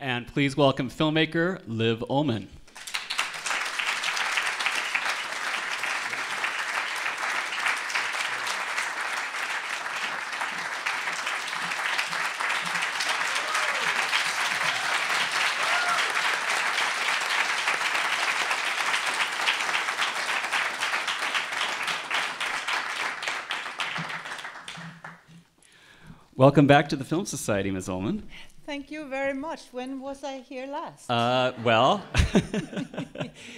And please welcome filmmaker Liv Ullmann. Welcome back to the Film Society, Ms. Ullmann. Thank you very much. When was I here last? Well,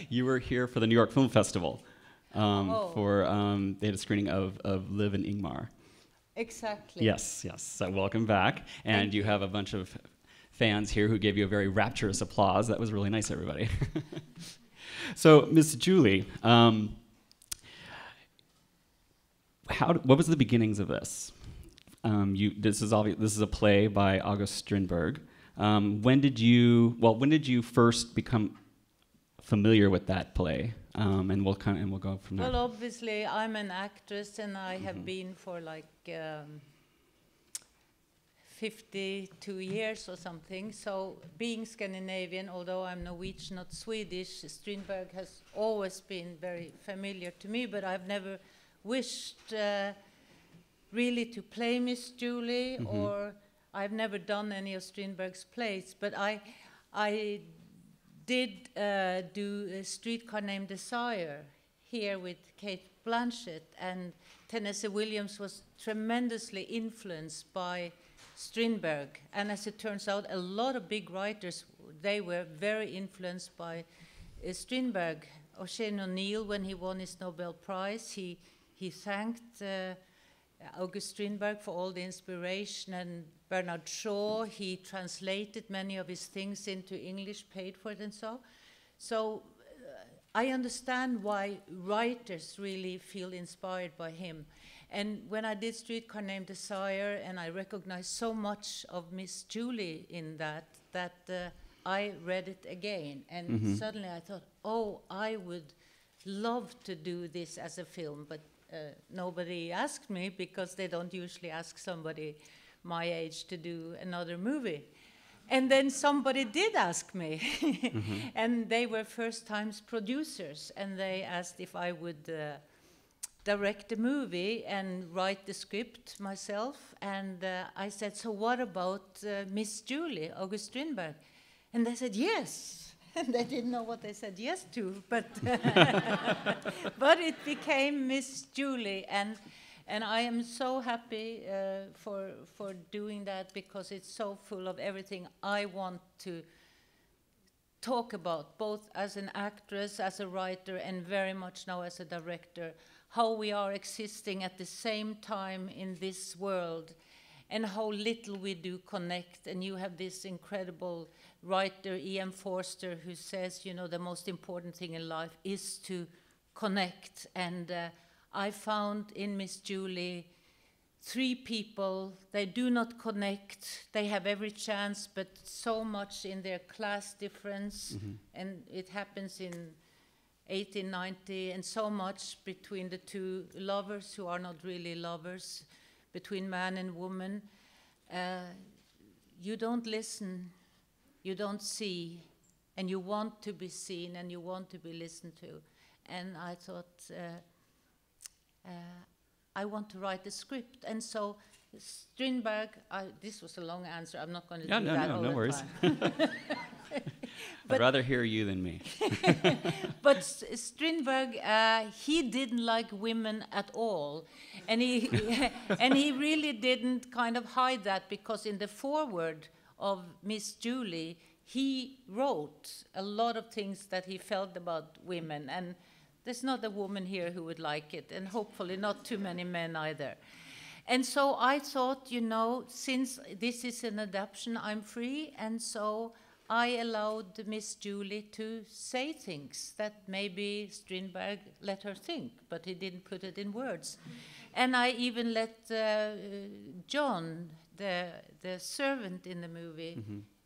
you were here for the New York Film Festival. They had a screening of Liv and Ingmar. Exactly. Yes, yes. So welcome back. And you have a bunch of fans here who gave you a very rapturous applause. That was really nice, everybody. So, Ms. Julie, what was the beginnings of this? This is a play by August Strindberg. When did you first become familiar with that play? And we'll go from there. Well, obviously, I'm an actress, and I have been for like 52 years or something. So, being Scandinavian, although I'm Norwegian, not Swedish, Strindberg has always been very familiar to me. But I've never wished. Really to play Miss Julie, or I've never done any of Strindberg's plays, but I did do A Streetcar Named Desire here with Cate Blanchett, and Tennessee Williams was tremendously influenced by Strindberg, and as it turns out, a lot of big writers, they were very influenced by Strindberg. O'Shea O'Neill, when he won his Nobel Prize, he thanked August Strindberg for all the inspiration, and Bernard Shaw, he translated many of his things into English, paid for it and so. So I understand why writers really feel inspired by him. And when I did Streetcar Named Desire, and I recognized so much of Miss Julie in that I read it again. And suddenly I thought, oh, I would love to do this as a film, but nobody asked me, because they don't usually ask somebody my age to do another movie. And then somebody did ask me. And they were first-time producers, and they asked if I would direct the movie and write the script myself. And I said, so what about Miss Julie, August Strindberg? And they said, yes. And they didn't know what they said yes to, but but it became Miss Julie, and I am so happy for doing that, because it's so full of everything I want to talk about, both as an actress, as a writer, and very much now as a director, how we are existing at the same time in this world, and how little we do connect. And you have this incredible writer, E.M. Forster, who says, you know, the most important thing in life is to connect. And I found in Miss Julie three people, they do not connect, they have every chance, but so much in their class difference, and it happens in 1890, and so much between the two lovers who are not really lovers, between man and woman. You don't listen, you don't see, and you want to be seen, and you want to be listened to. And I thought, I want to write a script. And so Strindberg, this was a long answer, I'm not going to do that all the worries. Time. I'd rather hear you than me. But Strindberg, he didn't like women at all. And he really didn't kind of hide that, because in the foreword of Miss Julie, he wrote a lot of things that he felt about women. And there's not a woman here who would like it, and hopefully not too many men either. And so I thought, you know, since this is an adaptation, I'm free, and so I allowed Miss Julie to say things that maybe Strindberg let her think, but he didn't put it in words. And I even let John, the servant in the movie,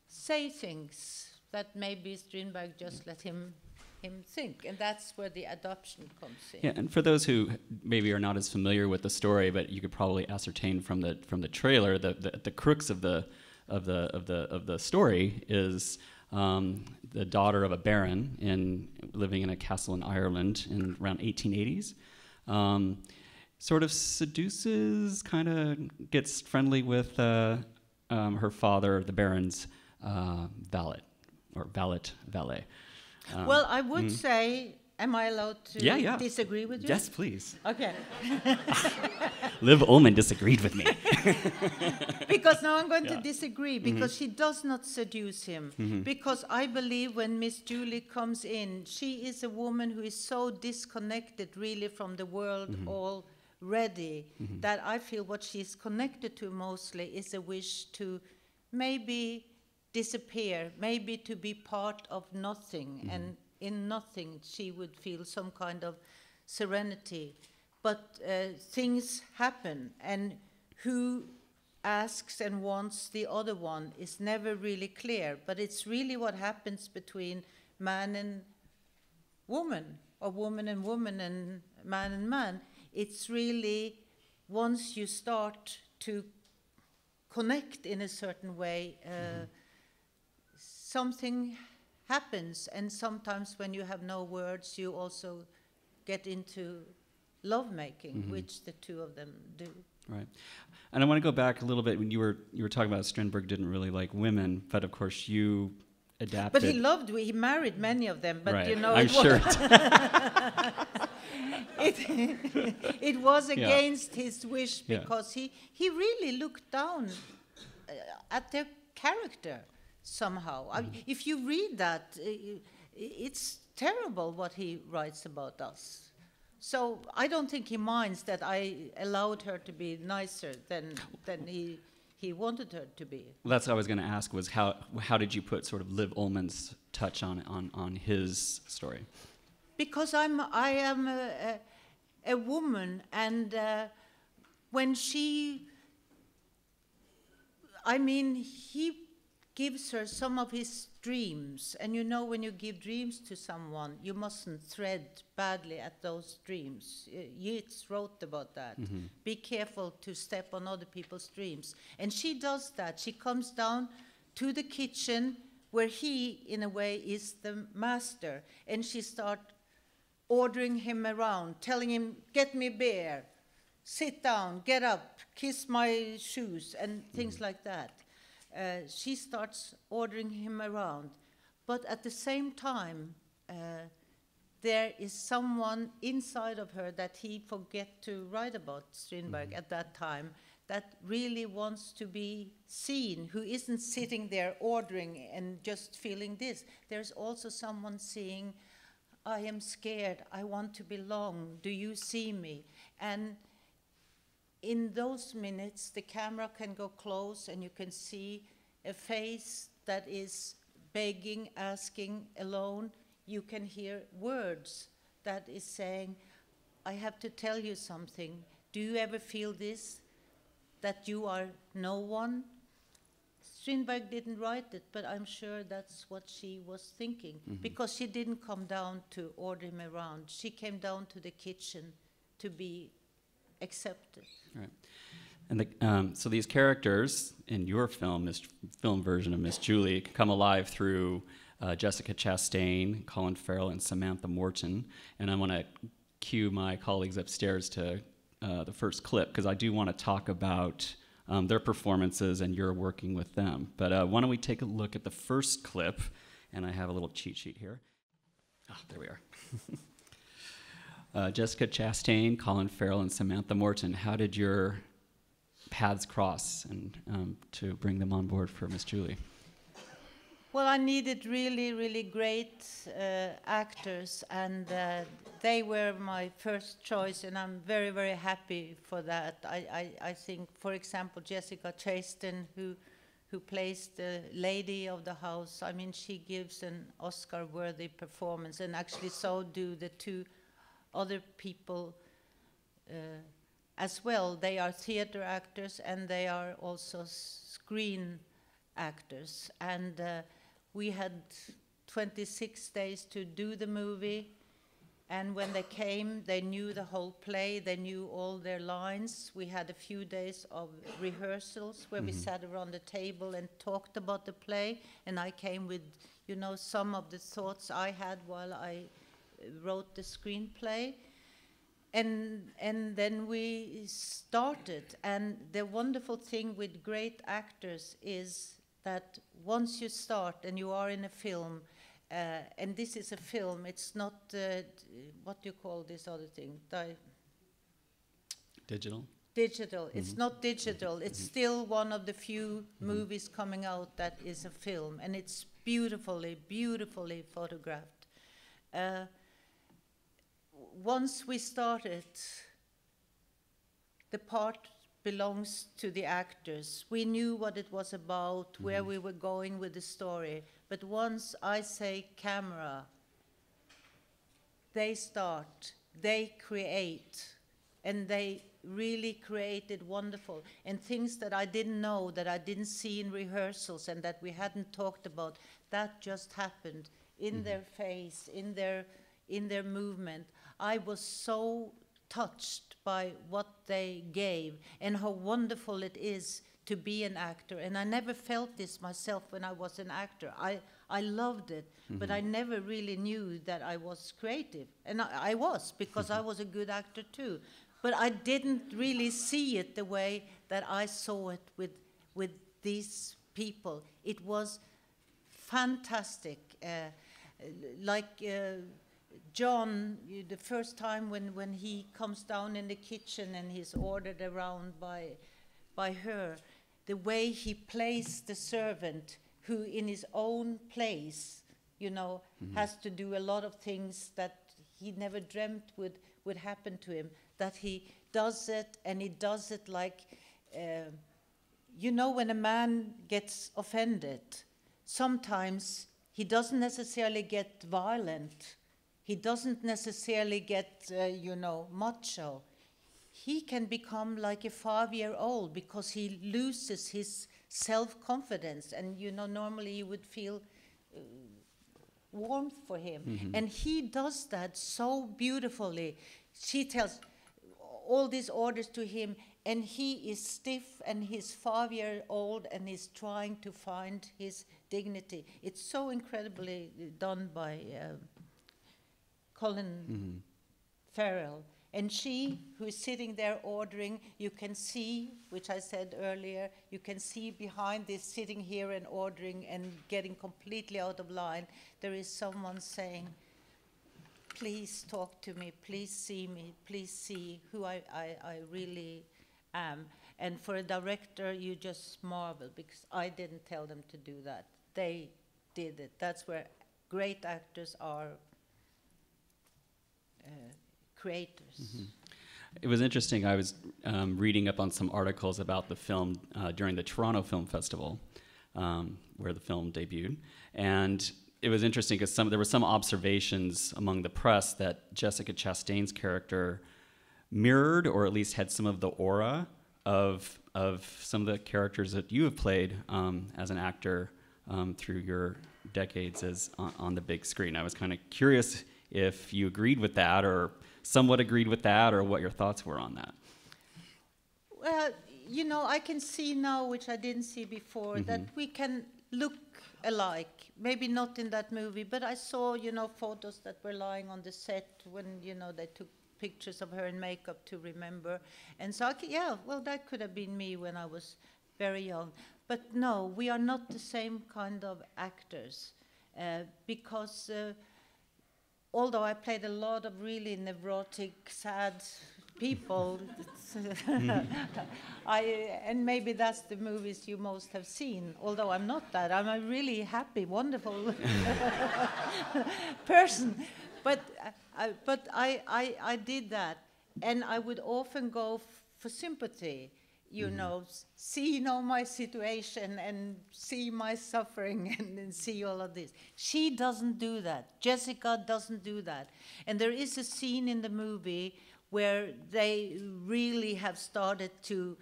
say things that maybe Strindberg just let him think, and that's where the adoption comes in. Yeah, and for those who maybe are not as familiar with the story, but you could probably ascertain from the trailer, the crux of the of the story is the daughter of a baron living in a castle in Ireland in around 1880s. Sort of seduces, kind of gets friendly with her father, the baron's valet. Well, I would say, am I allowed to disagree with you? Yes, please. Okay. Liv Ullmann disagreed with me. Because now I'm going to disagree, because she does not seduce him. Because I believe when Miss Julie comes in, she is a woman who is so disconnected really from the world already that I feel what she's connected to mostly is a wish to maybe disappear, maybe to be part of nothing, and in nothing she would feel some kind of serenity. But things happen, and who asks and wants the other one is never really clear, but it's really what happens between man and woman, or woman and man. It's really once you start to connect in a certain way, something happens, and sometimes when you have no words, you also get into lovemaking, which the two of them do. Right, and I want to go back a little bit when you were talking about Strindberg didn't really like women, but of course you adapted. But he married many of them. But you know, I'm sure it was against his wish, because he really looked down at their character somehow. I mean, if you read that, it's terrible what he writes about us. So I don't think he minds that I allowed her to be nicer than he wanted her to be. Well, that's what I was going to ask, was how did you put sort of Liv Ullmann's touch on his story? Because I am a woman, and when she, I mean, he gives her some of his dreams, and you know, when you give dreams to someone, you mustn't thread badly at those dreams. Yeats wrote about that. Be careful to step on other people's dreams. And she does that. She comes down to the kitchen where he, in a way, is the master, and she starts ordering him around, telling him, get me beer, sit down, get up, kiss my shoes, and things like that. She starts ordering him around, but at the same time, there is someone inside of her that he forget to write about, Strindberg, at that time, that really wants to be seen, who isn't sitting there ordering and just feeling this. There's also someone seeing, I am scared, I want to belong, do you see me? And in those minutes, the camera can go close and you can see a face that is begging, asking, alone. You can hear words that is saying, I have to tell you something. Do you ever feel this, that you are no one? Strindberg didn't write it, but I'm sure that's what she was thinking, because she didn't come down to order him around. She came down to the kitchen to be accepted. Right. And so these characters in your film version of Miss Julie come alive through Jessica Chastain, Colin Farrell, and Samantha Morton. And I want to cue my colleagues upstairs to the first clip, because I do want to talk about their performances and your working with them. But why don't we take a look at the first clip, and I have a little cheat sheet here. Ah, there we are. Jessica Chastain, Colin Farrell, and Samantha Morton, how did your paths cross and to bring them on board for Miss Julie? Well, I needed really, really great actors, and they were my first choice, and I'm very, very happy for that. I think, for example, Jessica Chastain, who plays the lady of the house, I mean, she gives an Oscar-worthy performance, and actually so do the two other people as well. They are theater actors, and they are also screen actors. And we had 26 days to do the movie. And when they came, they knew the whole play, they knew all their lines. We had a few days of rehearsals where we sat around the table and talked about the play, and I came with, you know, some of the thoughts I had while I wrote the screenplay. And then we started, and the wonderful thing with great actors is that once you start and you are in a film, and this is a film, it's not, what do you call this other thing? Digital? Digital. Mm-hmm. It's not digital. It's still one of the few movies coming out that is a film, and it's beautifully, beautifully photographed. Once we started, the part belongs to the actors. We knew what it was about, where we were going with the story. But once I say camera, they start, they create, and they really created wonderful. And things that I didn't know, that I didn't see in rehearsals and that we hadn't talked about, that just happened in their face, in their movement. I was so touched by what they gave and how wonderful it is to be an actor. And I never felt this myself when I was an actor. I loved it, but I never really knew that I was creative. And I was, because I was a good actor too. But I didn't really see it the way that I saw it with these people. It was fantastic. John, the first time when he comes down in the kitchen and he's ordered around by her, the way he plays the servant who in his own place, you know, has to do a lot of things that he never dreamt would happen to him, that he does it, and he does it like, you know, when a man gets offended, sometimes he doesn't necessarily get violent. He doesn't necessarily get, you know, macho. He can become like a 5-year-old because he loses his self-confidence. And, you know, normally you would feel warmth for him. And he does that so beautifully. She tells all these orders to him, and he is stiff, and he's 5-year-old, and he's trying to find his dignity. It's so incredibly done by... Colin Farrell, and she who is sitting there ordering, you can see, which I said earlier, you can see behind this sitting here and ordering and getting completely out of line, there is someone saying, please talk to me, please see who I really am. And for a director, you just marvel, because I didn't tell them to do that. They did it. That's where great actors are. Creators. It was interesting. I was reading up on some articles about the film during the Toronto Film Festival, where the film debuted, and it was interesting because there were some observations among the press that Jessica Chastain's character mirrored, or at least had some of the aura of some of the characters that you have played as an actor through your decades as on the big screen. I was kind of curious if you agreed with that, or somewhat agreed with that, or what your thoughts were on that. Well, you know, I can see now, which I didn't see before, that we can look alike. Maybe not in that movie, but I saw, you know, photos that were lying on the set when, you know, they took pictures of her in makeup to remember. And so, yeah, well, that could have been me when I was very young. But no, we are not the same kind of actors, because... although I played a lot of really neurotic, sad people, and maybe that's the movies you most have seen, although I'm not that. I'm a really happy, wonderful person. But I did that, and I would often go for sympathy, you know, see, know my situation and see my suffering and see all of this. She doesn't do that. Jessica doesn't do that. And there is a scene in the movie where they really have started to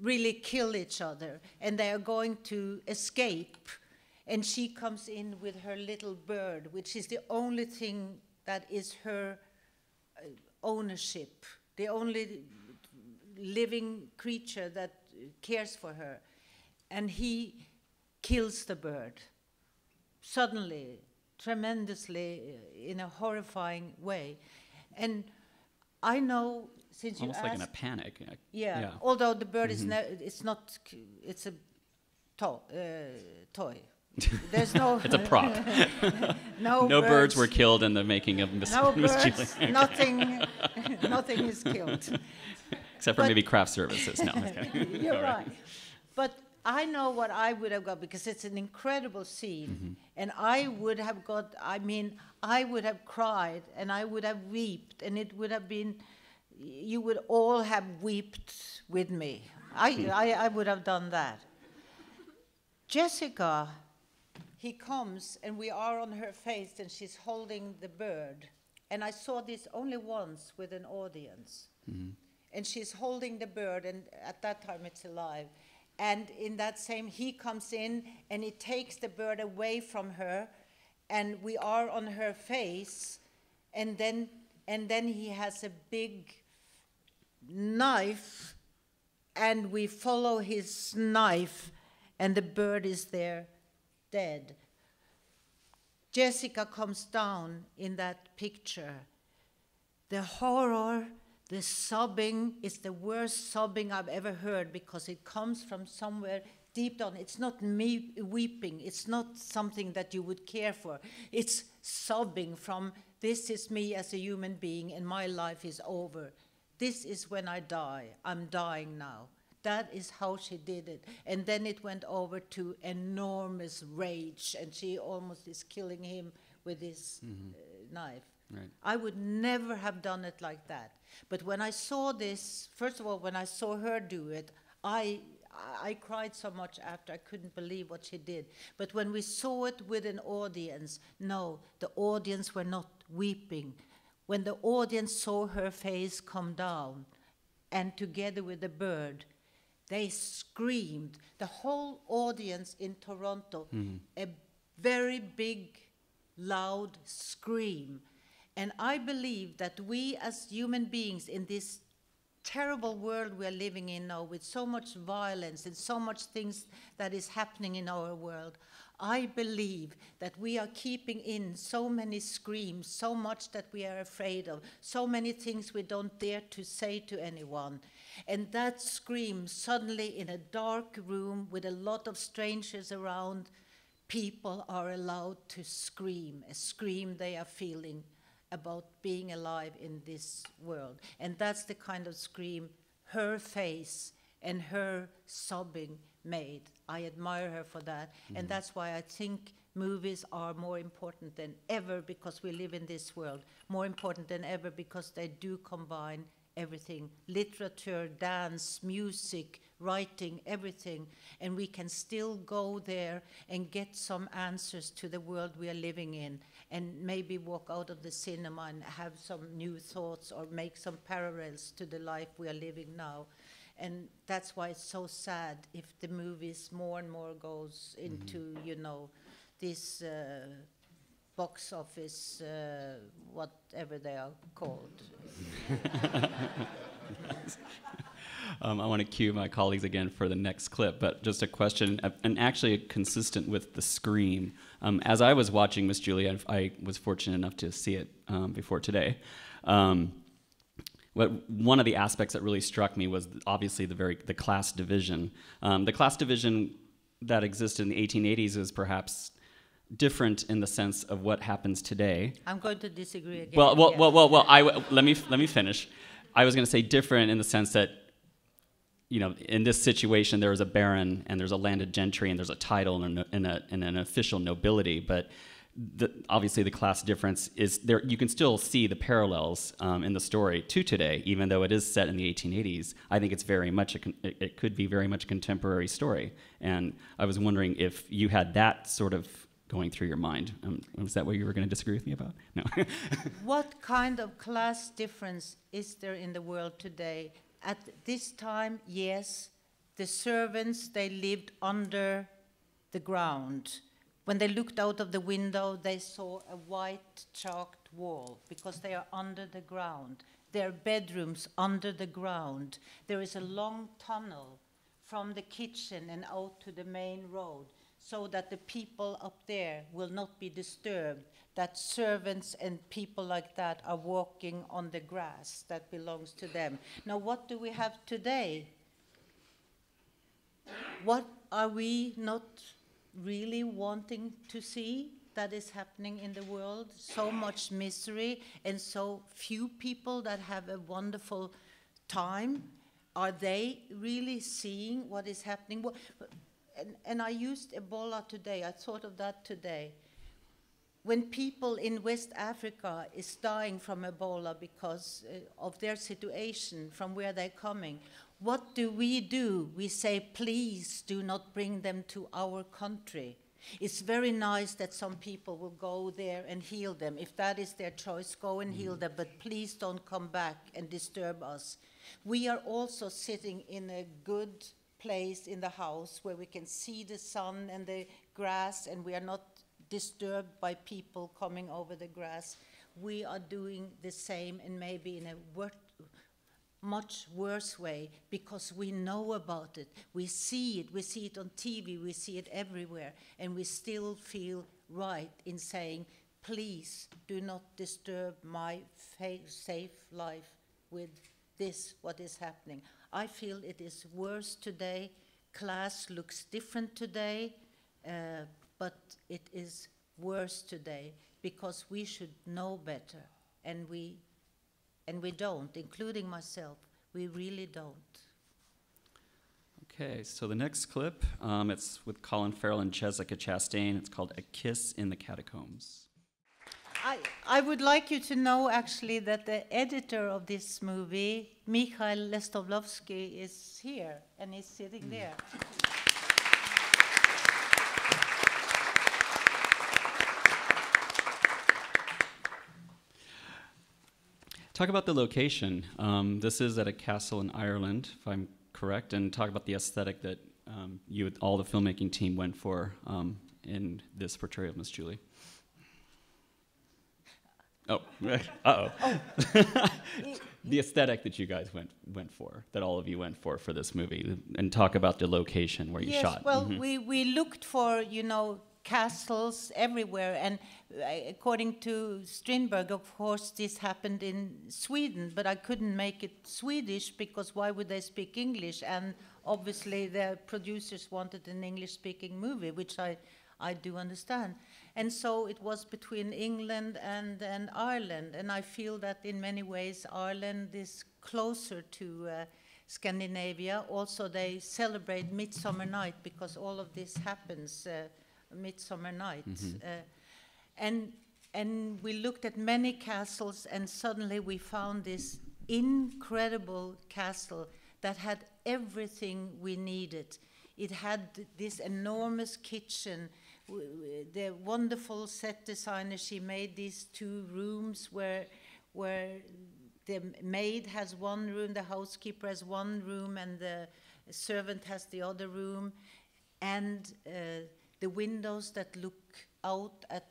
really kill each other, and they are going to escape. And she comes in with her little bird, which is the only thing that is her ownership, the only living creature that cares for her. And he kills the bird, suddenly, tremendously, in a horrifying way. And I know, since almost you asked, like in a panic. Yeah, yeah. Although the bird is not, it's a toy. There's no. It's a prop. No birds were killed in the making of Miss Julia. No birds, nothing is killed. Except for maybe craft services. No, you're right. But I know what I would have got, because it's an incredible scene. And I would have got, I mean, I would have cried and I would have wept, and it would have been, you would all have wept with me. I would have done that. Jessica, he comes and we are on her face and she's holding the bird. And I saw this only once with an audience. And she's holding the bird, and at that time it's alive. And in that same, he comes in and he takes the bird away from her, and we are on her face, and then he has a big knife, and we follow his knife, and the bird is there, dead. Jessica comes down in that picture. The horror, the sobbing is the worst sobbing I've ever heard, because it comes from somewhere deep down. It's not me weeping. It's not something that you would care for. It's sobbing from, this is me as a human being and my life is over. This is when I die. I'm dying now. That is how she did it. And then it went over to enormous rage, and she almost is killing him with this knife. Right. I would never have done it like that. But when I saw this, first of all, when I saw her do it, I cried so much after, I couldn't believe what she did. But when we saw it with an audience, no, the audience were not weeping. When the audience saw her face come down, and together with the bird, they screamed. The whole audience in Toronto, a very big, loud scream. And I believe that we as human beings in this terrible world we are living in now, with so much violence and so much things that is happening in our world, I believe that we are keeping in so many screams, so much that we are afraid of, so many things we don't dare to say to anyone. And that scream suddenly in a dark room with a lot of strangers around, people are allowed to scream, a scream they are feeling about being alive in this world. And that's the kind of scream her face and her sobbing made. I admire her for that. And that's why I think movies are more important than ever, because we live in this world, more important than ever because they do combine everything, literature, dance, music, writing, everything. And we can still go there and get some answers to the world we are living in, and maybe walk out of the cinema and have some new thoughts or make some parallels to the life we are living now. And that's why it's so sad if the movies more and more goes into, you know, this box office, whatever they are called. I want to cue my colleagues again for the next clip, but just a question, and actually consistent with the scream. As I was watching Miss Julia, I was fortunate enough to see it before today. One of the aspects that really struck me was obviously the class division. The class division that existed in the 1880s is perhaps different in the sense of what happens today. I'm going to disagree again. Well. Let me finish. I was going to say different in the sense that, you know, in this situation, there is a baron and there's a landed gentry and there's a title and an official nobility. But obviously, the class difference is there. You can still see the parallels in the story to today, even though it is set in the 1880s. I think it's very much it could be very much a contemporary story. And I was wondering if you had that sort of going through your mind. Is that what you were going to disagree with me about? No. What kind of class difference is there in the world today? At this time, yes, the servants, they lived under the ground. When they looked out of the window, they saw a white chalked wall because they are under the ground. Their bedrooms under the ground. There is a long tunnel from the kitchen and out to the main road so that the people up there will not be disturbed, that servants and people like that are walking on the grass that belongs to them. Now, what do we have today? What are we not really wanting to see that is happening in the world? So much misery and so few people that have a wonderful time. Are they really seeing what is happening? And I used Ebola today. I thought of that today. When people in West Africa is dying from Ebola because of their situation, from where they're coming, what do? We say, please do not bring them to our country. It's very nice that some people will go there and heal them. If that is their choice, go and heal them, but please don't come back and disturb us. We are also sitting in a good place in the house where we can see the sun and the grass, and we are not disturbed by people coming over the grass. We are doing the same, and maybe in a much worse way, because we know about it. We see it on TV, we see it everywhere, and we still feel right in saying, please do not disturb my safe life with this, what is happening. I feel it is worse today. Class looks different today, but it is worse today because we should know better, and we don't, including myself. We really don't. Okay, so the next clip, it's with Colin Farrell and Jessica Chastain. It's called A Kiss in the Catacombs. I would like you to know, actually, that the editor of this movie, Mikhail Lesovlovsky, is here, and he's sitting there. Talk about the location. This is at a castle in Ireland, if I'm correct, and talk about the aesthetic that all the filmmaking team went for in this portrayal of Miss Julie. Oh, uh-oh. The aesthetic that you guys went for, that all of you went for this movie, and talk about the location where you shot. Yes, well, we looked for, you know, castles everywhere, and according to Strindberg, of course, this happened in Sweden, but I couldn't make it Swedish because why would they speak English? And obviously the producers wanted an English-speaking movie, which I do understand. And so it was between England and Ireland, and I feel that in many ways Ireland is closer to Scandinavia. Also, they celebrate Midsummer Night because all of this happens Midsummer Night. Mm-hmm. And we looked at many castles, and suddenly we found this incredible castle that had everything we needed. It had this enormous kitchen. The wonderful set designer, she made these two rooms where the maid has one room, the housekeeper has one room, and the servant has the other room, and the windows that look out at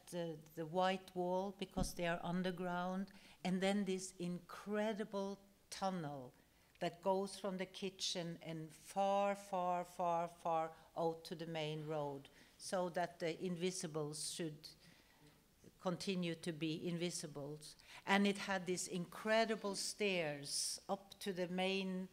the white wall because they are underground, and then this incredible tunnel that goes from the kitchen and far, far, far, far out to the main road, so that the invisibles should continue to be invisibles. And it had these incredible stairs up to the main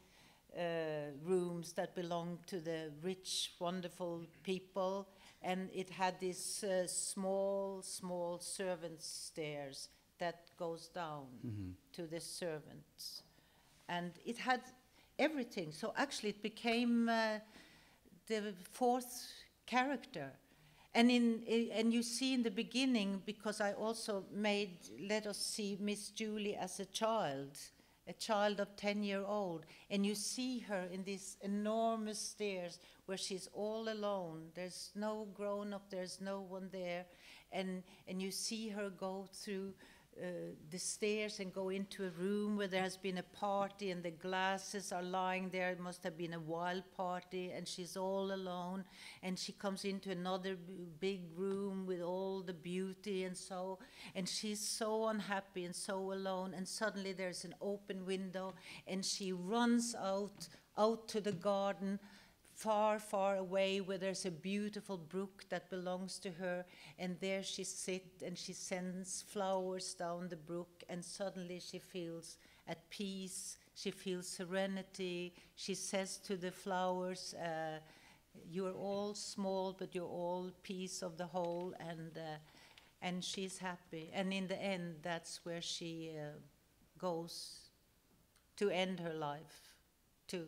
rooms that belong to the rich, wonderful people. And it had these small, small servants' stairs that goes down to the servants. And it had everything. So actually it became the fourth character, and you see in the beginning, because I also let us see Miss Julie as a child of 10-year-old, and you see her in these enormous stairs where she's all alone. There's no grown up, there's no one there, and you see her go through the stairs and go into a room where there has been a party and the glasses are lying there. It must have been a wild party, and she's all alone, and she comes into another big room with all the beauty and so, and she's so unhappy and so alone, and suddenly there's an open window and she runs out to the garden, far, far away, where there's a beautiful brook that belongs to her, and there she sits and she sends flowers down the brook, and suddenly she feels at peace, she feels serenity, she says to the flowers, you're all small, but you're all piece of the whole, and she's happy. And in the end, that's where she goes to end her life, too.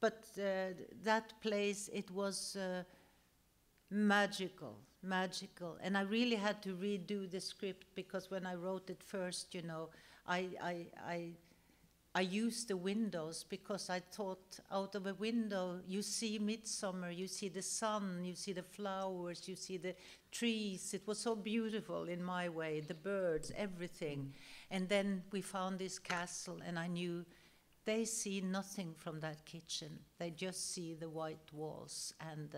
But that place, it was magical, magical. And I really had to redo the script, because when I wrote it first, you know, I used the windows, because I thought out of a window, you see midsummer, you see the sun, you see the flowers, you see the trees. It was so beautiful in my way, the birds, everything. And then we found this castle, and I knew they see nothing from that kitchen. They just see the white walls. And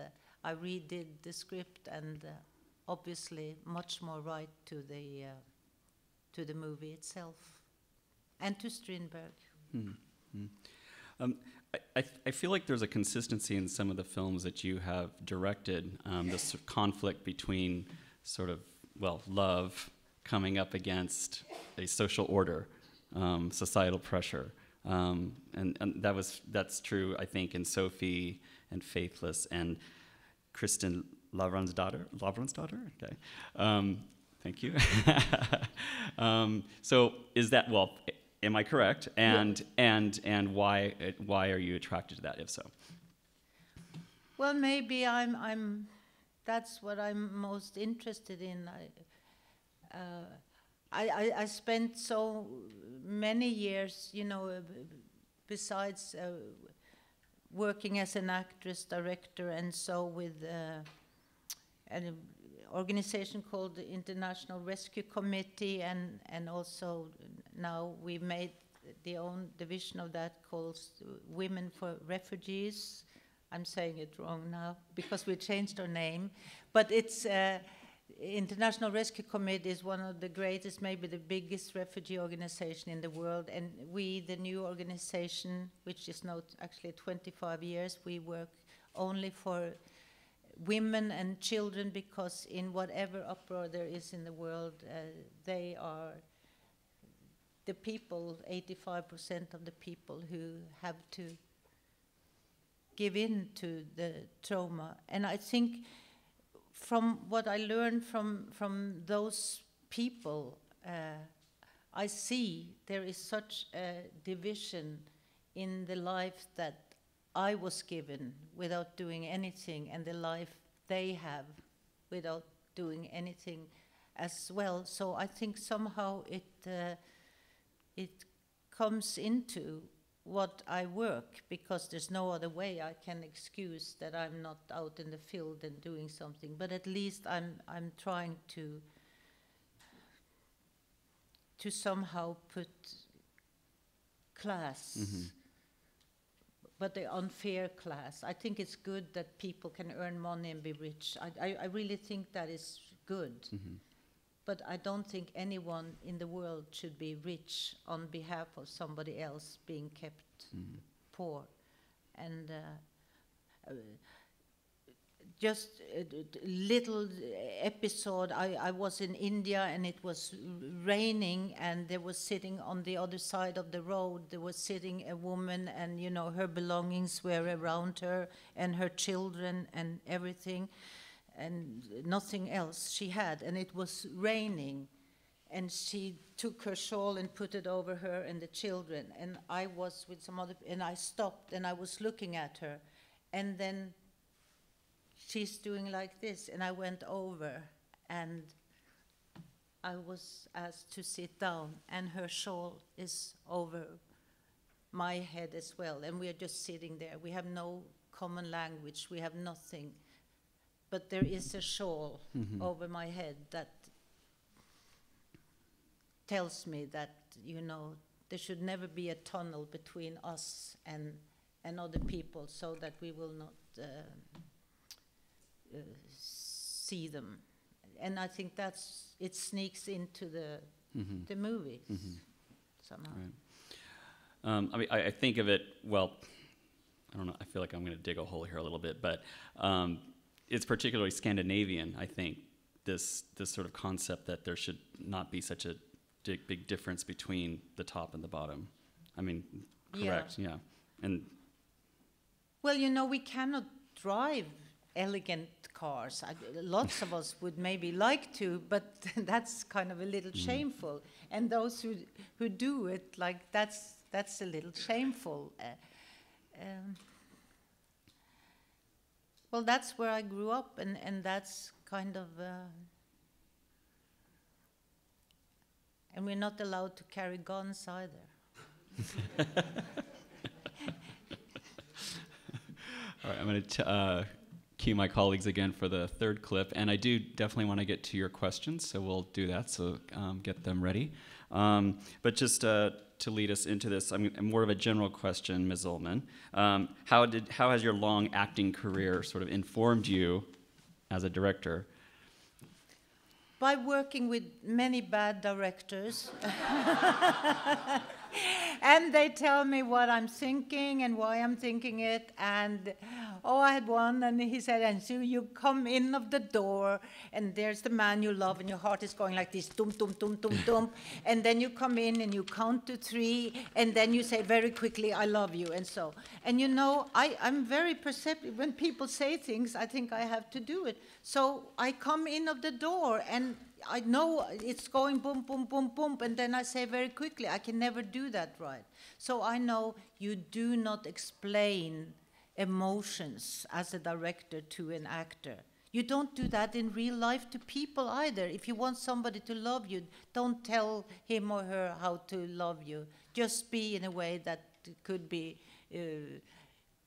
I redid the script, and obviously much more right to the movie itself, and to Strindberg. Mm-hmm. I feel like there's a consistency in some of the films that you have directed. This conflict between sort of, well, love coming up against a social order, societal pressure. And that's true, I think, in Sophie and Faithless and Kristin Lavrans's Daughter. Lavrans's Daughter? Okay. Thank you. So is that, well, am I correct? And, yeah. And why are you attracted to that, if so? Well, maybe that's what I'm most interested in. I spent so many years, you know, besides working as an actress, director, and so with an organization called the International Rescue Committee, and also now we made the own division of that called Women for Refugees. I'm saying it wrong now because we changed our name, but it's... International Rescue Committee is one of the greatest, maybe the biggest refugee organization in the world, and we, the new organization, which is now actually 25 years, we work only for women and children, because in whatever uproar there is in the world, they are the people, 85% of the people who have to give in to the trauma. And I think from what I learned from those people, I see there is such a division in the life that I was given without doing anything, and the life they have without doing anything as well. So I think somehow it comes into what I work, because there's no other way I can excuse that I'm not out in the field and doing something. But at least I'm trying to somehow put class, mm-hmm. but the unfair class. I think it's good that people can earn money and be rich. I really think that is good. Mm-hmm. But I don't think anyone in the world should be rich on behalf of somebody else being kept mm-hmm. poor. And just a little episode, I was in India, and it was raining, and there was sitting on the other side of the road, there was sitting a woman, and you know, her belongings were around her, and her children and everything. And nothing else she had, and it was raining, and she took her shawl and put it over her and the children, and I was with some other, and I stopped, and I was looking at her, and then she's doing like this, and I went over, and I was asked to sit down, and her shawl is over my head as well, and we are just sitting there. We have no common language, we have nothing. But there is a shawl mm-hmm. over my head that tells me that, you know, there should never be a tunnel between us and other people, so that we will not see them. And I think that's, it sneaks into the movies somehow. Right. I mean, I think of it, well, I don't know, I feel like I'm going to dig a hole here a little bit, but it's particularly Scandinavian, I think, this sort of concept that there should not be such a big difference between the top and the bottom. I mean, correct, yeah. And well, you know, we cannot drive elegant cars. Lots of us would maybe like to, but that's kind of a little shameful. And those who do it, like, that's a little shameful. Well, that's where I grew up, and that's kind of... and we're not allowed to carry guns either. All right, I'm going to cue my colleagues again for the third clip, and I do definitely want to get to your questions, so we'll do that, so get them ready. But just to lead us into this, I mean, more of a general question, Ms. Ullmann. How has your long acting career sort of informed you as a director? By working with many bad directors. And they tell me what I'm thinking and why I'm thinking it. And, oh, I had one, and he said, and so you come in of the door, and there's the man you love, and your heart is going like this, dum, dum, dum, dum, dum. And then you come in, and you count to 3, and then you say very quickly, I love you, and so. And, you know, I'm very perceptive. When people say things, I think I have to do it. So I come in of the door, and I know it's going boom, boom, boom, boom, and then I say very quickly, I can never do that right. So I know you do not explain emotions as a director to an actor. You don't do that in real life to people either. If you want somebody to love you, don't tell him or her how to love you. Just be in a way that could be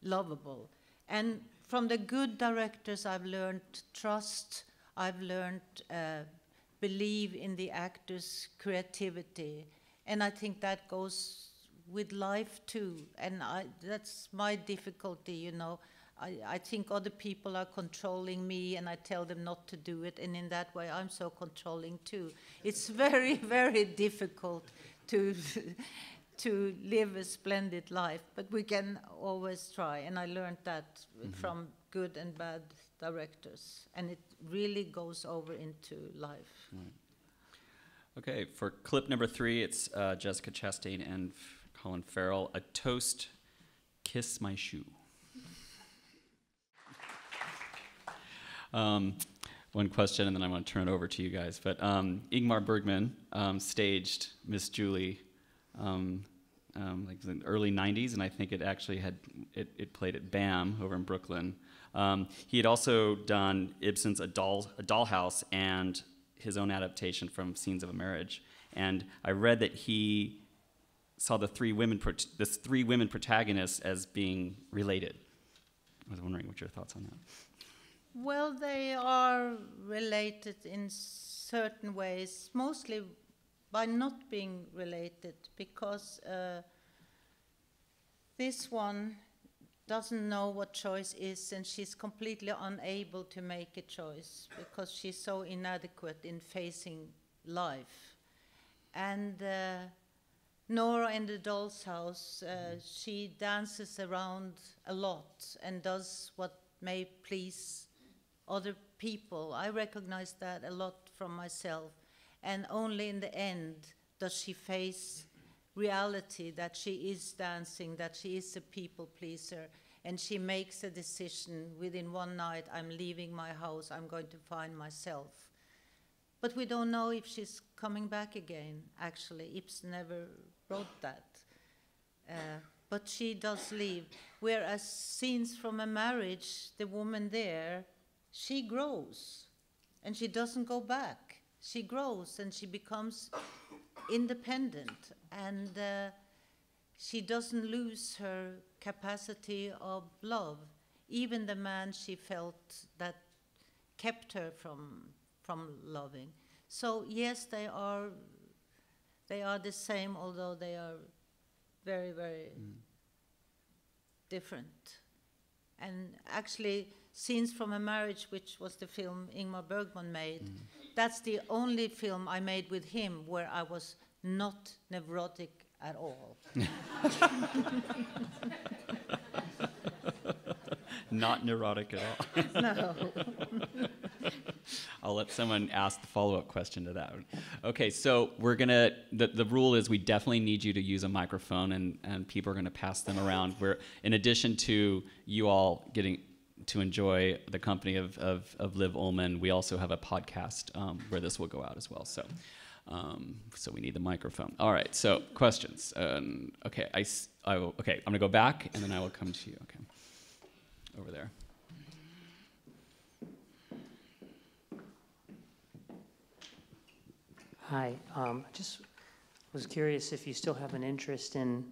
lovable. And from the good directors, I've learned trust. I've learned... believe in the actor's creativity, and I think that goes with life too. And that's my difficulty, you know. I think other people are controlling me, and I tell them not to do it, and in that way I'm so controlling too. It's very, very difficult to live a splendid life, but we can always try, and I learned that from good and bad directors, and it really goes over into life. Right. Okay, for clip number 3, it's Jessica Chastain and Colin Farrell, A Toast, Kiss My Shoe. One question, and then I'm going to turn it over to you guys, but Ingmar Bergman staged Miss Julie like in the early 90s, and I think it actually had, it played at BAM over in Brooklyn. He had also done Ibsen's A Dollhouse and his own adaptation from Scenes of a Marriage. And I read that he saw the three women protagonists as being related. I was wondering what your thoughts on that. Well, they are related in certain ways, mostly by not being related, because this one doesn't know what choice is, and she's completely unable to make a choice because she's so inadequate in facing life. And Nora in the Doll's House, she dances around a lot and does what may please other people. I recognize that a lot from myself. And only in the end does she face reality, that she is dancing, that she is a people pleaser, and she makes a decision within one night, I'm leaving my house, I'm going to find myself. But we don't know if she's coming back again, actually. Ibsen never wrote that. But she does leave. Whereas Scenes from a Marriage, the woman there, she grows, and she doesn't go back. She grows, and she becomes independent, and she doesn't lose her capacity of love. Even the man she felt that kept her from loving. So yes, they are They are the same, although they are very, very different. And actually, Scenes from a Marriage, which was the film Ingmar Bergman made, that's the only film I made with him where I was not neurotic at all. Not neurotic at all. No. I'll let someone ask the follow-up question to that one. Okay, so we're gonna, the rule is we definitely need you to use a microphone, and people are gonna pass them around. We're, in addition to you all getting to enjoy the company of Liv Ullmann, we also have a podcast where this will go out as well, so. So we need the microphone. All right, so questions. Okay, okay, I'm gonna go back and then I will come to you, okay. Over there. Hi, just was curious if you still have an interest in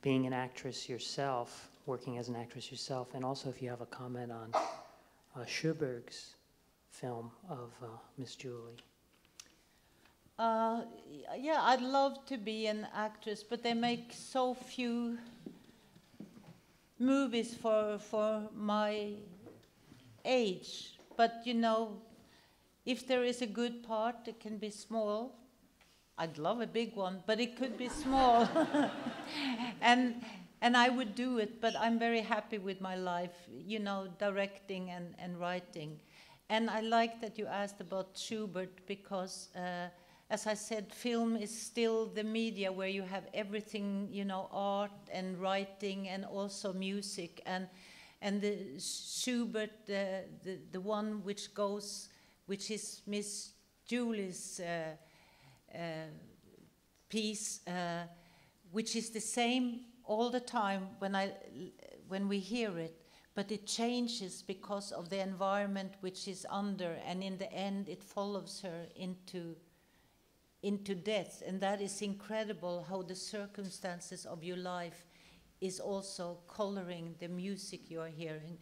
being an actress yourself, working as an actress yourself, and also if you have a comment on Sjöberg's film of Miss Julie. Yeah, I'd love to be an actress, but they make so few movies for my age, but you know, if there is a good part, it can be small. I'd love a big one, but it could be small. and I would do it, but I'm very happy with my life, you know, directing and writing. And I like that you asked about Schubert, because as I said, film is still the media where you have everything, you know, art and writing and also music. And the Schubert, the one which goes, which is Miss Julie's piece, which is the same all the time when we hear it, but it changes because of the environment which is under, and in the end it follows her into death, and that is incredible how the circumstances of your life is also coloring the music you are hearing.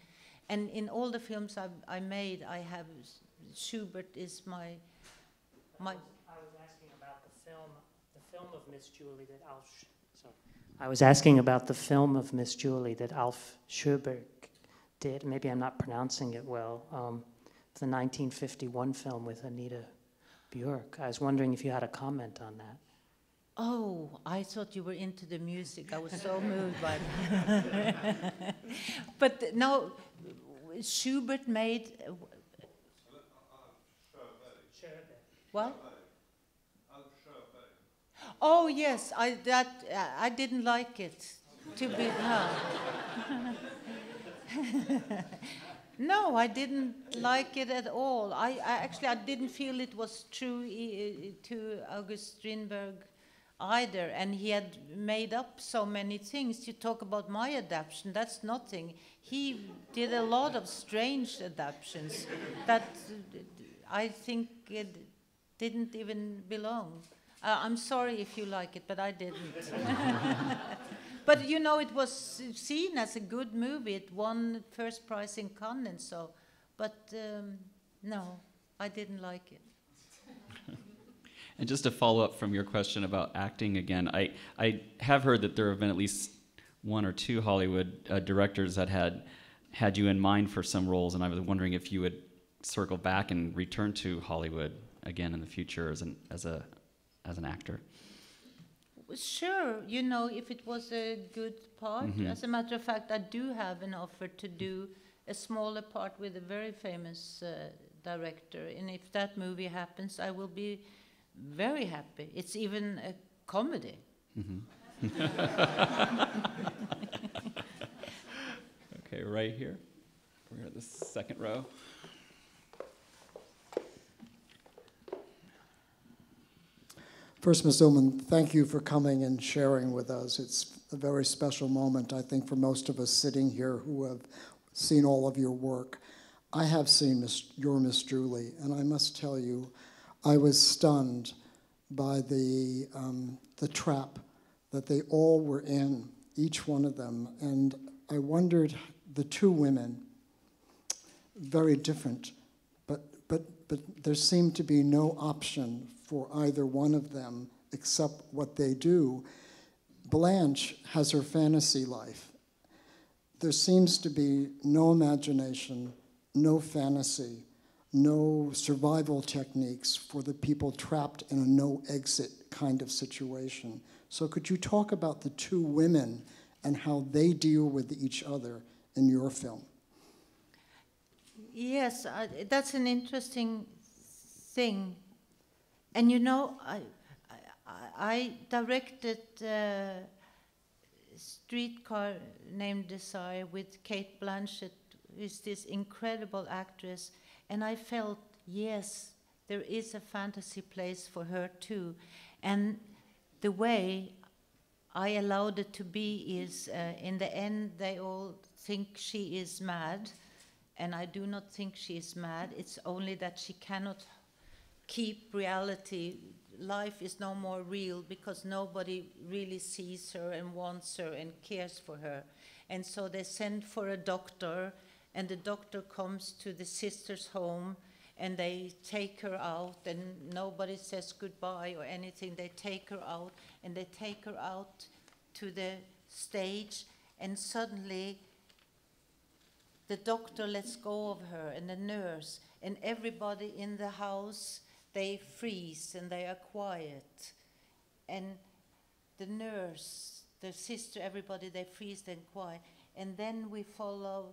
And in all the films I made, I have Schubert is my. I was asking about the film of Miss Julie that Alf. Sorry. I was asking about the film of Miss Julie that Alf Sjöberg did. Maybe I'm not pronouncing it well. The 1951 film with Anita York. I was wondering if you had a comment on that. Oh, I thought you were into the music. I was so moved by that. But no, Schubert made... What? Oh, yes, I didn't like it. To be... No. No, I didn't like it at all. I didn't feel it was true to August Strindberg either, and he had made up so many things. You talk about my adaptation, that's nothing. He did a lot of strange adaptations that I think it didn't even belong. I'm sorry if you like it, but I didn't. But you know, it was seen as a good movie. It won first prize in Cannes and so. But no, I didn't like it. And just to follow up from your question about acting again, I have heard that there have been at least one or two Hollywood directors that had you in mind for some roles, and I was wondering if you would circle back and return to Hollywood again in the future as an actor. Sure, you know, if it was a good part. Mm-hmm. As a matter of fact, I do have an offer to do a smaller part with a very famous director, and if that movie happens, I will be very happy. It's even a comedy. Mm-hmm. Okay, right here. We're at the second row. First, Ms. Ullmann, thank you for coming and sharing with us. It's a very special moment, I think, for most of us sitting here who have seen all of your work. I have seen your Miss Julie, and I must tell you, I was stunned by the trap that they all were in, each one of them. And I wondered, the two women, very different, but there seemed to be no option for either one of them accept what they do. Blanche has her fantasy life. There seems to be no imagination, no fantasy, no survival techniques for the people trapped in a no-exit kind of situation. So could you talk about the two women and how they deal with each other in your film? Yes, that's an interesting thing. And you know, I directed Streetcar Named Desire with Cate Blanchett, who's this incredible actress, and I felt, yes, there is a fantasy place for her too. And the way I allowed it to be is, in the end, they all think she is mad, and I do not think she is mad. It's only that she cannot keep reality. Life is no more real because nobody really sees her and wants her and cares for her. And so they send for a doctor, and the doctor comes to the sister's home, and they take her out, and nobody says goodbye or anything. They take her out, and they take her out to the stage, and suddenly the doctor lets go of her, and the nurse, and everybody in the house, they freeze and they are quiet. And the nurse, the sister, everybody, they freeze and quiet. And then we follow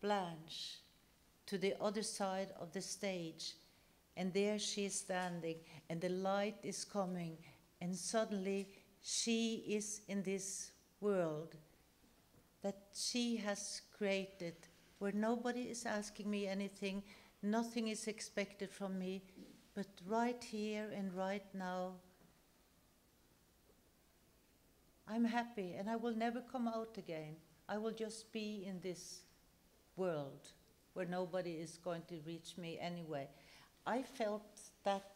Blanche to the other side of the stage. And there she is standing, and the light is coming. And suddenly she is in this world that she has created, where nobody is asking me anything, nothing is expected from me, but right here and right now, I'm happy, and I will never come out again. I will just be in this world where nobody is going to reach me anyway. I felt that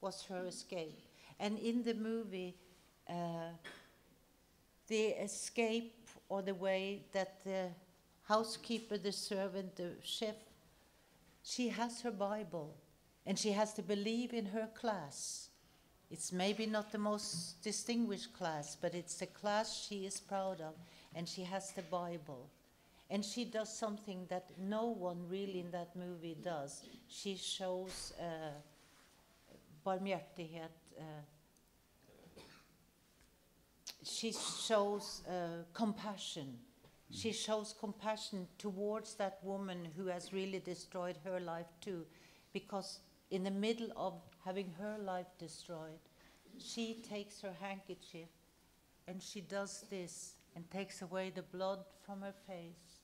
was her escape. And in the movie, the escape, or the way that the housekeeper, the servant, the chef, she has her Bible, and she has to believe in her class. It's maybe not the most distinguished class, but it's the class she is proud of, and she has the Bible. And she does something that no one really in that movie does. She shows barmhärtighet. She shows compassion. She shows compassion towards that woman who has really destroyed her life too, because in the middle of having her life destroyed, she takes her handkerchief and she does this and takes away the blood from her face.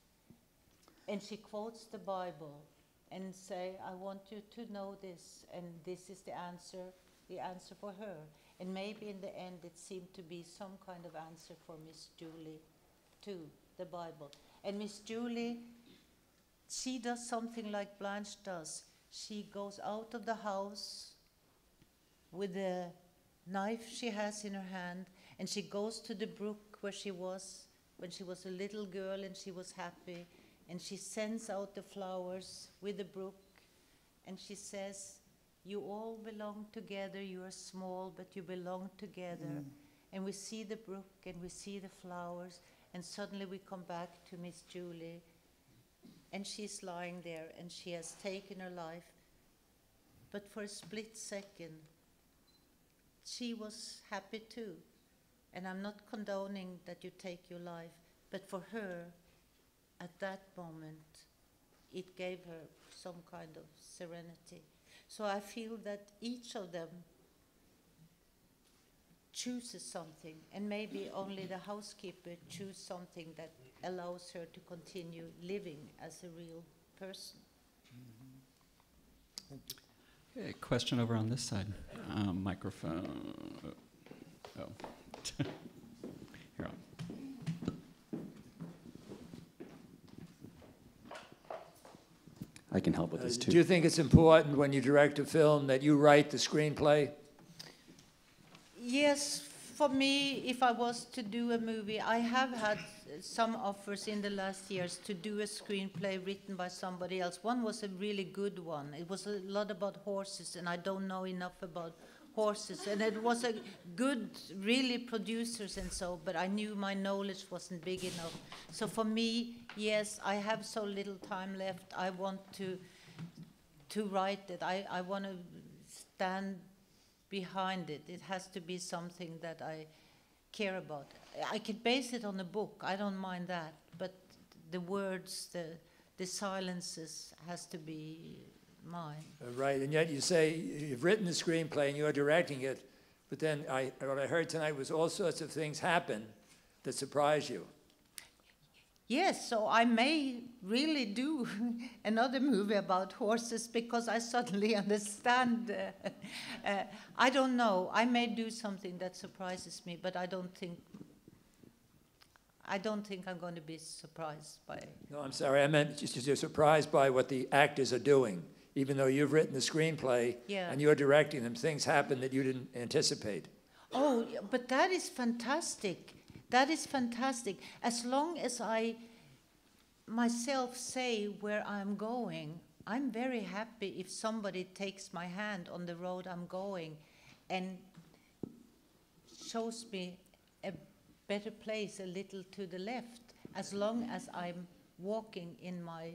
And she quotes the Bible and say, I want you to know this, and this is the answer for her. And maybe in the end it seemed to be some kind of answer for Miss Julie too, the Bible. And Miss Julie, she does something like Blanche does. She goes out of the house with the knife she has in her hand, and she goes to the brook where she was when she was a little girl and she was happy, and she sends out the flowers with the brook, and she says, you all belong together, you are small, but you belong together. Mm. And we see the brook and we see the flowers, and suddenly we come back to Miss Julie, and she's lying there and she has taken her life. But for a split second, she was happy too. And I'm not condoning that you take your life, but for her, at that moment, it gave her some kind of serenity. So I feel that each of them chooses something, and maybe only the housekeeper chooses something that allows her to continue living as a real person. Mm-hmm. Thank you. Okay, question over on this side. Microphone. Oh. Here on. I can help with this too. Do you think it's important when you direct a film that you write the screenplay? Yes, for me, if I was to do a movie, I have had some offers in the last years to do a screenplay written by somebody else. One was a really good one. It was a lot about horses, and I don't know enough about horses, and it was a good, really producers and so, but I knew my knowledge wasn't big enough. So for me, yes, I have so little time left. I want to write it. I want to stand behind it. It has to be something that I care about. I could base it on a book. I don't mind that, but the words, the silences has to be mine. Right, and yet you say you've written the screenplay and you're directing it, but then what I heard tonight was all sorts of things happen that surprise you. Yes, so I may really do another movie about horses because I suddenly understand. I don't know. I may do something that surprises me, but I don't think I'm going to be surprised by it. No, I'm sorry. I meant just you're surprised by what the actors are doing, even though you've written the screenplay and you're directing them. Things happen that you didn't anticipate. Oh, but that is fantastic. That is fantastic. As long as I myself say where I'm going, I'm very happy if somebody takes my hand on the road I'm going and shows me a better place a little to the left, as long as I'm walking in my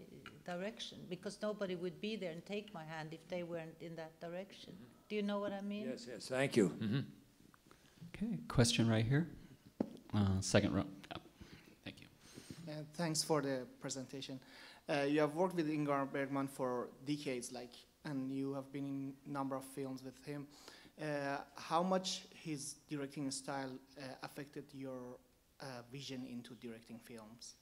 direction, because nobody would be there and take my hand if they weren't in that direction. Do you know what I mean? Yes, yes, thank you. Mm-hmm. Okay, question right here. Second row. Oh, thank you. Thanks for the presentation. You have worked with Ingmar Bergman for decades, and you have been in a number of films with him. How much his directing style affected your vision into directing films?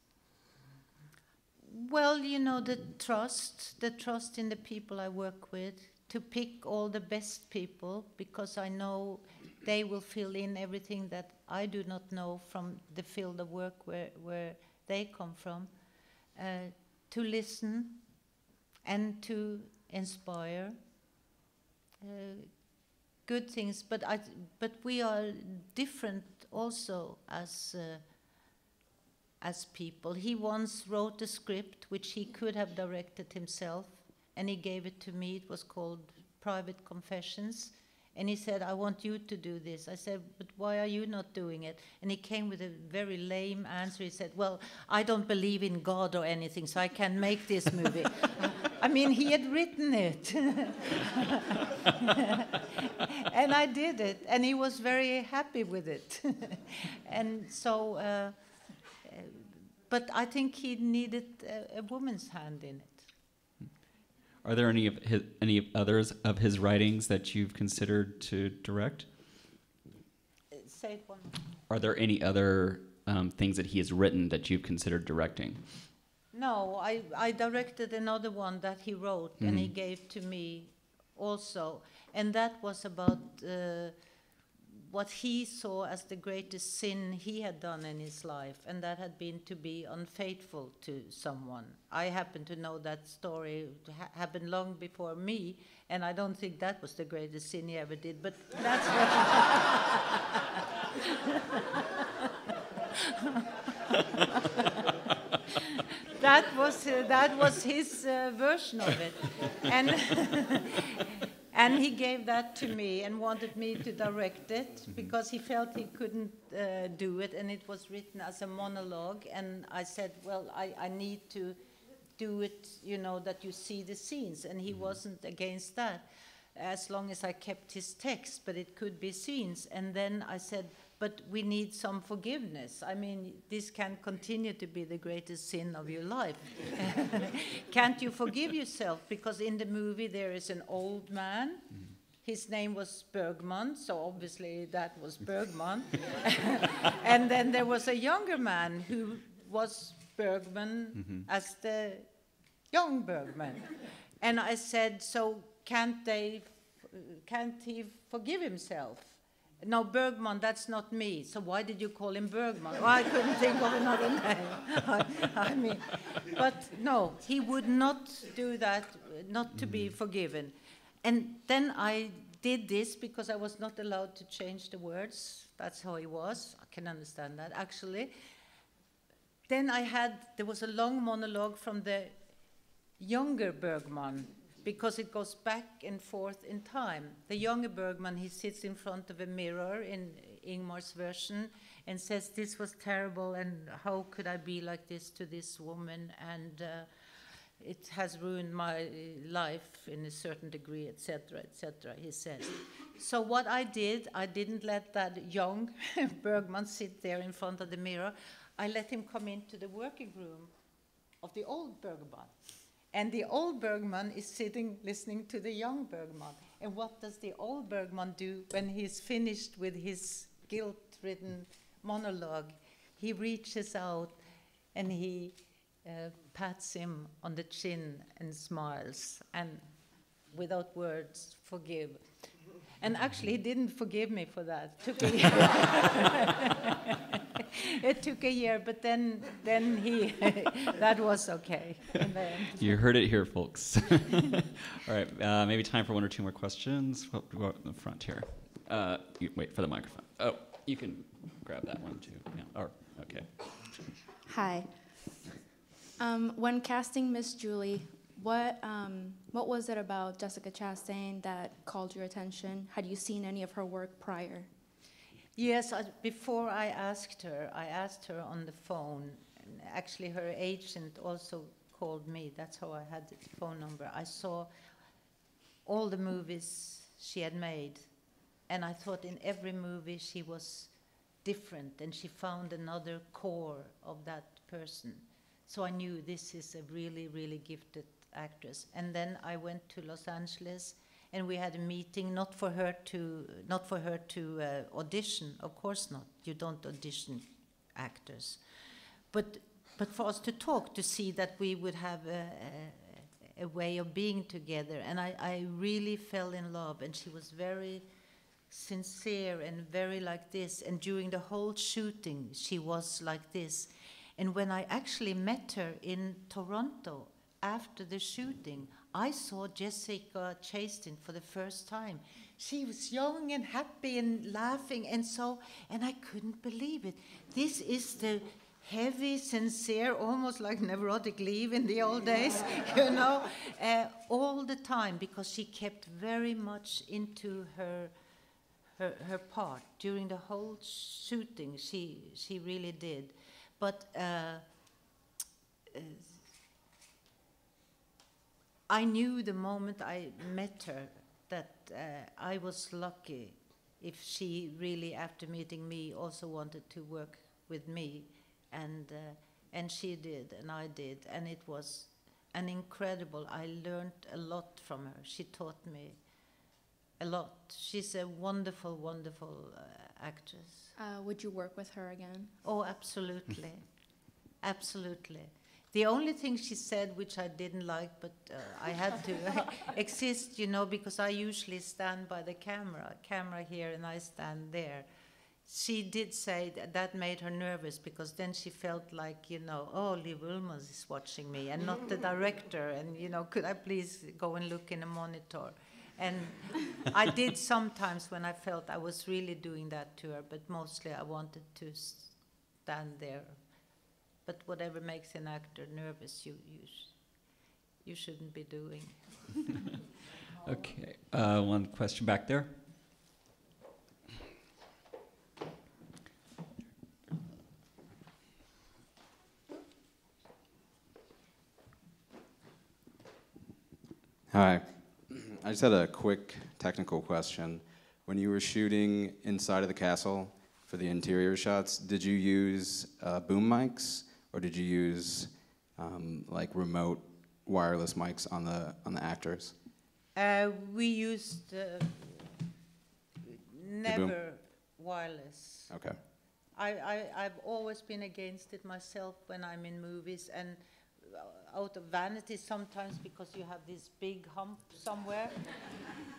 Well, you know, the trust in the people I work with, to pick all the best people, because I know they will fill in everything that I do not know from the field of work where they come from, to listen and to inspire good things. But we are different also as people. He once wrote a script which he could have directed himself, and he gave it to me. It was called Private Confessions. And he said, I want you to do this. I said, but why are you not doing it? And he came with a very lame answer. He said, well, I don't believe in God or anything, so I can't make this movie. I mean, he had written it. And I did it. And he was very happy with it. And so, but I think he needed a woman's hand in it. Are there any others of his writings that you've considered to direct? Say it one more. Are there any other things that he has written that you've considered directing? No, I directed another one that he wrote and he gave to me also. And that was about what he saw as the greatest sin he had done in his life, and that had been to be unfaithful to someone. I happen to know that story happened long before me, and I don't think that was the greatest sin he ever did, but that's that was his version of it. And he gave that to me and wanted me to direct it because he felt he couldn't do it, and it was written as a monologue, and I said, well, I need to do it, you know, that you see the scenes, and he wasn't against that as long as I kept his text, but it could be scenes. And then I said, but we need some forgiveness. I mean, this can continue to be the greatest sin of your life. Can't you forgive yourself? Because in the movie there is an old man. His name was Bergman, so obviously that was Bergman. And then there was a younger man who was Bergman as the young Bergman. And I said, so can't he forgive himself? No, Bergman, that's not me. So why did you call him Bergman? Well, I couldn't think of another name. I mean, but no, he would not do that, not to be forgiven. And then I did this because I was not allowed to change the words. That's how he was. I can understand that, actually. Then there was a long monologue from the younger Bergman, because it goes back and forth in time. The younger Bergman, he sits in front of a mirror in Ingmar's version and says, this was terrible, and how could I be like this to this woman, and it has ruined my life in a certain degree, etc., etc., he says. So what I did, I didn't let that young Bergman sit there in front of the mirror. I let him come into the working room of the old Bergman. And the old Bergman is sitting listening to the young Bergman. And what does the old Bergman do when he's finished with his guilt-ridden monologue? He reaches out and he pats him on the chin and smiles and, without words, forgive. And actually, he didn't forgive me for that. It took a year. It took a year, but then he, that was okay. You heard it here, folks. All right, maybe time for one or two more questions. What about in the front here? Wait for the microphone. Oh, you can grab that one too. Yeah. Oh, okay. Hi. When casting Miss Julie, what was it about Jessica Chastain that called your attention? Had you seen any of her work prior? Yes, before I asked her on the phone. Actually, her agent also called me. That's how I had the phone number. I saw all the movies she had made, and I thought in every movie she was different, and she found another core of that person. So I knew this is a really, really gifted actress. And then I went to Los Angeles, and we had a meeting, not for her to audition. Of course not. You don't audition actors, but for us to talk, to see that we would have a way of being together. And I really fell in love. And she was very sincere and very like this. And during the whole shooting, she was like this. And when I actually met her in Toronto after the shooting, I saw Jessica Chastain for the first time. She was young and happy and laughing, and I couldn't believe it. This is the heavy, sincere, almost like neurotic Liv in the old days, you know, all the time, because she kept very much into her part during the whole shooting. She really did, but. I knew the moment I met her that I was lucky if she really, after meeting me, also wanted to work with me, and she did, and I did, and it was an incredible. I learned a lot from her. She taught me a lot. She's a wonderful, wonderful actress. Would you work with her again? Oh, absolutely, absolutely. The only thing she said, which I didn't like, but I had to exist, you know, because I usually stand by the camera here, and I stand there. She did say that made her nervous, because then she felt like, you know, oh, Liv Ullmann is watching me, and not the director, and, you know, could I please go and look in a monitor? And I did sometimes when I felt I was really doing that to her, but mostly I wanted to stand there. But whatever makes an actor nervous, you shouldn't be doing. Okay, one question back there. Hi, I just had a quick technical question. When you were shooting inside of the castle for the interior shots, did you use boom mics? Or did you use like remote wireless mics on the actors? We used never wireless. Okay. I've always been against it myself when I'm in movies, and out of vanity sometimes, because you have this big hump somewhere,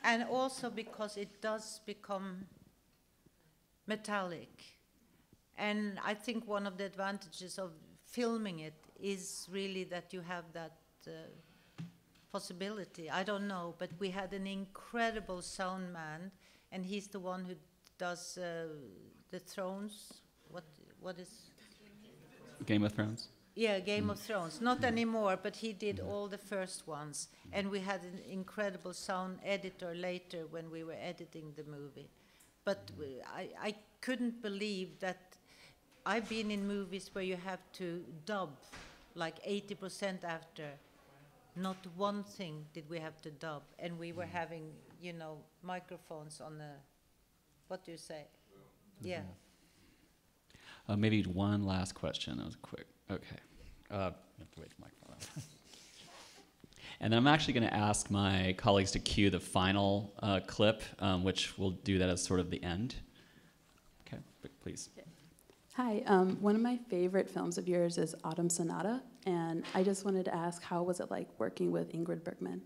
and also because it does become metallic. And I think one of the advantages of filming it is really that you have that possibility. I don't know, but we had an incredible sound man, and he's the one who does the thrones. What is Game of Thrones? Yeah, Game of Thrones. Not anymore, but he did all the first ones. And we had an incredible sound editor later when we were editing the movie. But I couldn't believe that. I've been in movies where you have to dub like 80% after. Not one thing did we have to dub. And we were having, you know, microphones on the, what do you say? Yeah. Maybe one last question. That was quick. Okay. I have to wait for the microphone. And I'm actually going to ask my colleagues to cue the final clip, which we'll do that as sort of the end. Okay, please. Hi. One of my favorite films of yours is Autumn Sonata, and I just wanted to ask, how was it like working with Ingrid Bergman?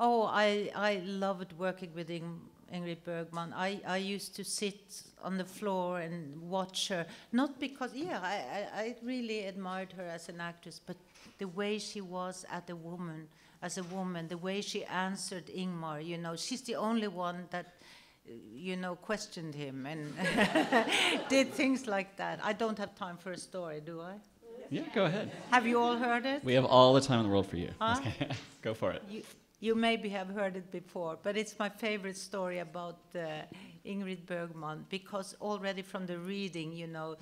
Oh, I loved working with Ingrid Bergman. I used to sit on the floor and watch her. Not because, yeah, I really admired her as an actress, but the way she was as a woman, the way she answered Ingmar, you know, she's the only one that, you know, questioned him and did things like that. I don't have time for a story, do I? Yeah, go ahead. Have you all heard it? We have all the time in the world for you. Huh? Go for it. You maybe have heard it before, but it's my favorite story about Ingrid Bergman, because already from the reading, you know,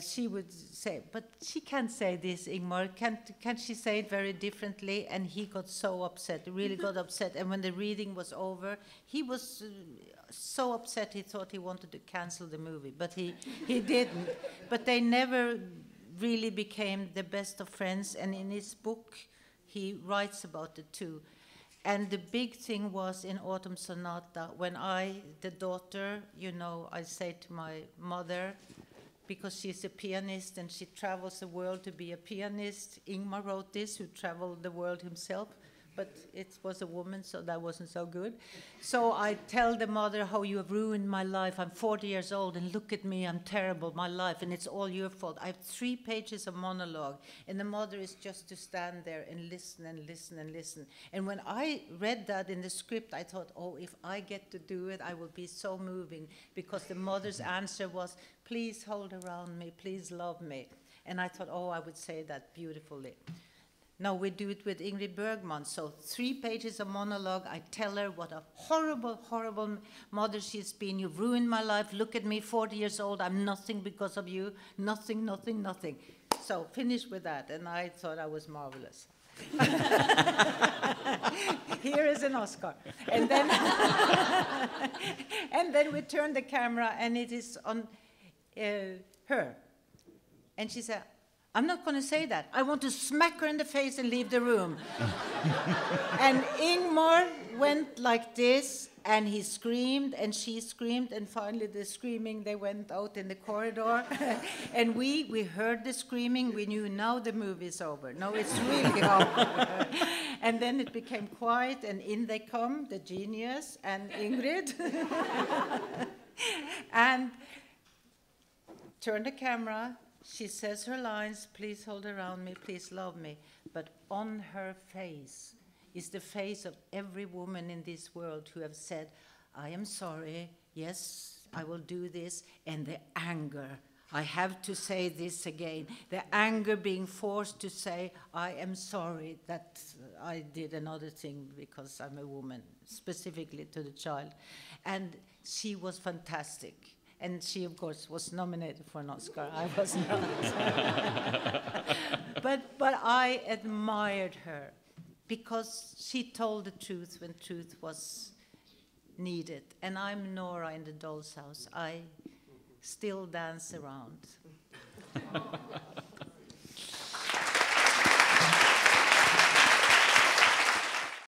she would say, but she can't say this, Ingmar, can't she say it very differently? And he got so upset, really got upset. And when the reading was over, he was so upset he thought he wanted to cancel the movie, but he didn't. But they never really became the best of friends, and in his book, he writes about the two. And the big thing was in Autumn Sonata, when I, the daughter, you know, I say to my mother, because she's a pianist and she travels the world to be a pianist. Ingmar wrote this, who traveled the world himself, but it was a woman, so that wasn't so good. So I tell the mother, how you have ruined my life. I'm 40 years old, and look at me, I'm terrible, my life, and it's all your fault. I have 3 pages of monologue, and the mother is just to stand there and listen and listen and listen. And when I read that in the script, I thought, oh, if I get to do it, I will be so moving, because the mother's answer was, please hold around me, please love me. And I thought, oh, I would say that beautifully. No, we do it with Ingrid Bergman. So 3 pages of monologue, I tell her what a horrible, horrible mother she's been. You've ruined my life. Look at me, 40 years old. I'm nothing because of you. Nothing, nothing, nothing. So finish with that. And I thought I was marvelous. Here is an Oscar. And then, and then we turn the camera, and it is on her. And she said, I'm not going to say that. I want to smack her in the face and leave the room. And Ingmar went like this, and he screamed, and she screamed, and finally the screaming, they went out in the corridor. And we heard the screaming. We knew, now the movie's over. No, it's really over. And then it became quiet, and in they come, the genius and Ingrid. And turned the camera. She says her lines, please hold around me, please love me. But on her face is the face of every woman in this world who have said, I am sorry, yes, I will do this. And the anger, I have to say this again, the anger being forced to say, I am sorry that I did another thing because I'm a woman, specifically to the child. And she was fantastic. And she, of course, was nominated for an Oscar. I was not. But I admired her, because she told the truth when truth was needed. And I'm Nora in the Doll's House. I still dance around.